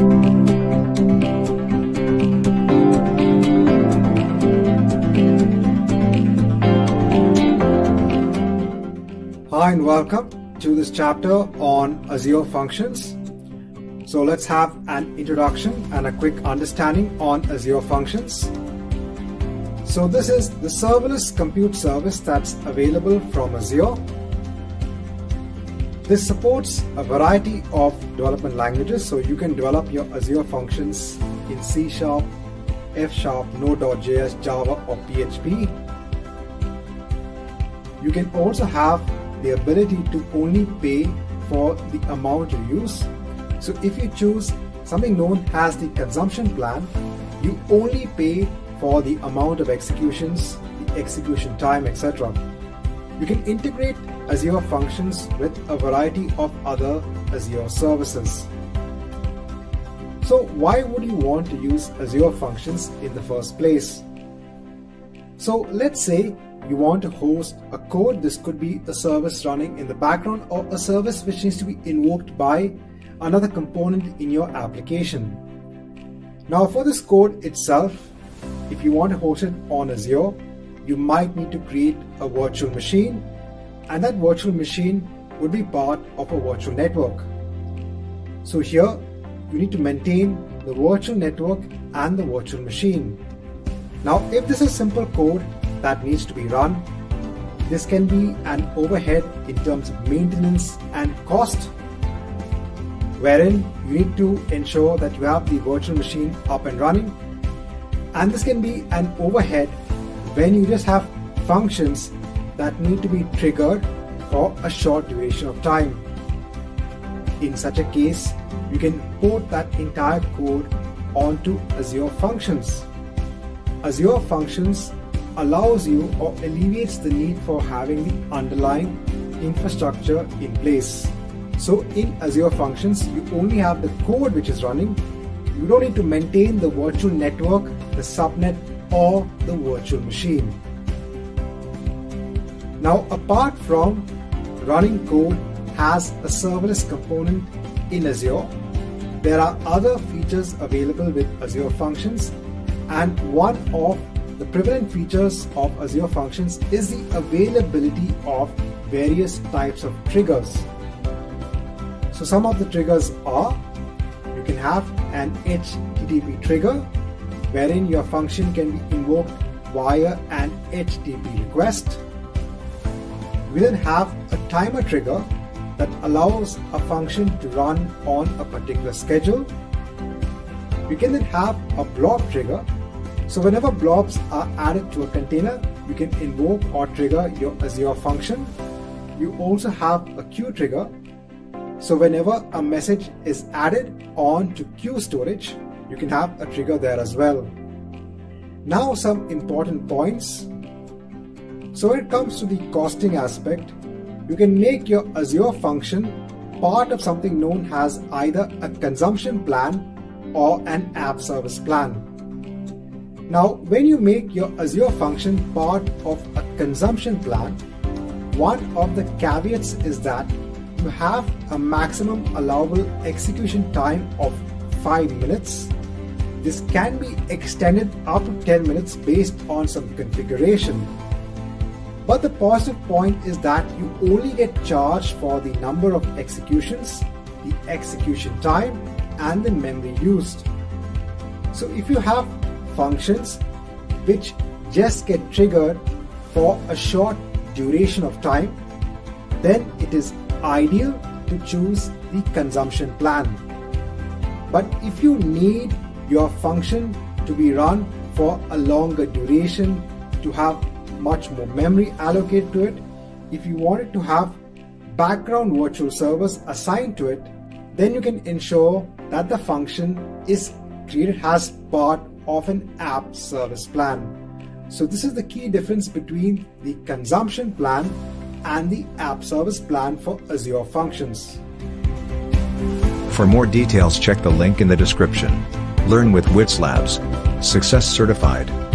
Hi and welcome to this chapter on Azure Functions. So let's have an introduction and a quick understanding on Azure Functions. So this is the serverless compute service that's available from Azure. This supports a variety of development languages, so you can develop your Azure Functions in C sharp, F sharp, node.js, Java or PHP. You can also have the ability to only pay for the amount you use. So if you choose something known as the consumption plan, you only pay for the amount of executions, the execution time, etc. You can integrate Azure Functions with a variety of other Azure services. So why would you want to use Azure Functions in the first place? So let's say you want to host a code. This could be a service running in the background or a service which needs to be invoked by another component in your application. Now for this code itself, if you want to host it on Azure, you might need to create a virtual machine, and that virtual machine would be part of a virtual network. So here you need to maintain the virtual network and the virtual machine. Now if this is simple code that needs to be run, this can be an overhead in terms of maintenance and cost, wherein you need to ensure that you have the virtual machine up and running. And this can be an overhead when you just have functions that need to be triggered for a short duration of time. In such a case, you can port that entire code onto Azure Functions. Azure Functions allows you or alleviates the need for having the underlying infrastructure in place. So in Azure Functions, you only have the code which is running. You don't need to maintain the virtual network, the subnet or the virtual machine. Now apart from running code as a serverless component in Azure, there are other features available with Azure Functions, and one of the prevalent features of Azure Functions is the availability of various types of triggers. So some of the triggers are, you can have an HTTP trigger, wherein your function can be invoked via an HTTP request. We then have a timer trigger that allows a function to run on a particular schedule. We can then have a blob trigger. So whenever blobs are added to a container, you can invoke or trigger your Azure function. You also have a queue trigger. So whenever a message is added on to queue storage, you can have a trigger there as well. Now some important points. So when it comes to the costing aspect, you can make your Azure function part of something known as either a consumption plan or an app service plan. Now, when you make your Azure function part of a consumption plan, one of the caveats is that you have a maximum allowable execution time of 5 minutes. This can be extended up to 10 minutes based on some configuration. But the positive point is that you only get charged for the number of executions, the execution time, and the memory used. So if you have functions which just get triggered for a short duration of time, then it is ideal to choose the consumption plan. But if you need your function to be run for a longer duration, to have much more memory allocated to it, if you wanted to have background virtual servers assigned to it, then you can ensure that the function is created as part of an app service plan. So this is the key difference between the consumption plan and the app service plan for Azure Functions. For more details, check the link in the description. Learn with Whizlabs. Success certified.